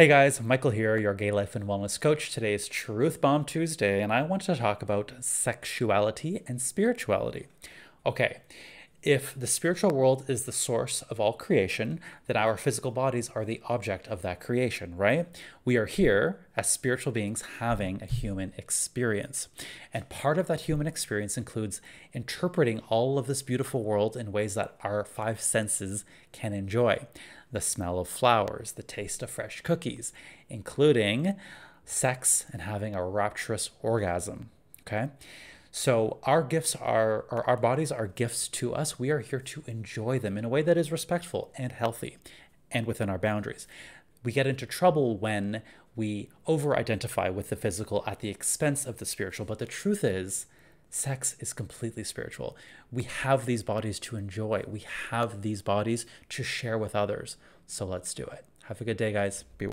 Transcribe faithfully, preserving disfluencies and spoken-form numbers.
Hey guys, Michael here, your gay life and wellness coach. Today is Truth Bomb Tuesday, and I want to talk about sexuality and spirituality. Okay, if the spiritual world is the source of all creation, then our physical bodies are the object of that creation, right? We are here as spiritual beings having a human experience. And part of that human experience includes interpreting all of this beautiful world in ways that our five senses can enjoy. The smell of flowers, the taste of fresh cookies, including sex and having a rapturous orgasm, okay? So our gifts are, or our bodies are gifts to us. We are here to enjoy them in a way that is respectful and healthy and within our boundaries. We get into trouble when we over-identify with the physical at the expense of the spiritual, but the truth is, sex is completely spiritual. We have these bodies to enjoy. We have these bodies to share with others. So let's do it. Have a good day, guys. Be well.